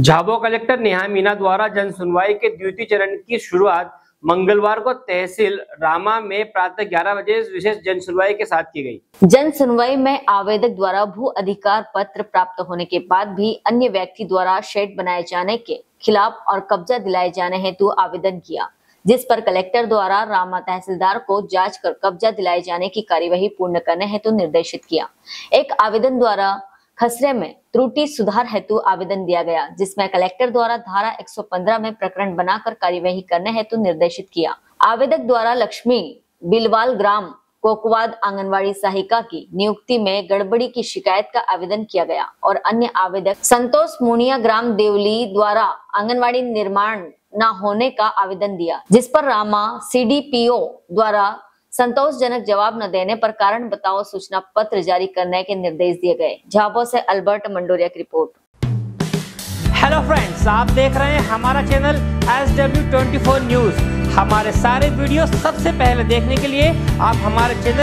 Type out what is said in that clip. Jhabua collector Neha Meena द्वारा जन सुनवाई के द्वितीय चरण की शुरुआत मंगलवार को तहसील रामा में प्रातः 11 बजे विशेष जन सुनवाई के साथ की गई। जन सुनवाई में आवेदक द्वारा भू अधिकार पत्र प्राप्त होने के बाद भी अन्य व्यक्ति द्वारा शेड बनाए जाने के खिलाफ और कब्जा दिलाए जाने हेतु आवेदन किया, जिस पर कलेक्टर द्वारा रामा तहसीलदार को जांच कर कब्जा दिलाए जाने की कार्यवाही पूर्ण करने हेतु निर्देशित किया। एक आवेदन द्वारा खसरे में त्रुटि सुधार हेतु आवेदन दिया गया, जिसमें कलेक्टर द्वारा धारा 115 में प्रकरण बनाकर कार्यवाही करने हेतु निर्देशित किया। आवेदक द्वारा लक्ष्मी बिलवाल ग्राम कोकवाद आंगनवाड़ी सहायिका की नियुक्ति में गड़बड़ी की शिकायत का आवेदन किया गया और अन्य आवेदक संतोष मुनिया ग्राम देवली द्वारा आंगनवाड़ी निर्माण न होने का आवेदन दिया, जिस पर रामा CDPO द्वारा संतोषजनक जवाब न देने पर कारण बताओ सूचना पत्र जारी करने के निर्देश दिए गए। झाबुआ से अल्बर्ट मंडोरिया की रिपोर्ट। हेलो फ्रेंड्स, आप देख रहे हैं हमारा चैनल SW24 न्यूज। हमारे सारे वीडियो सबसे पहले देखने के लिए आप हमारे चैनल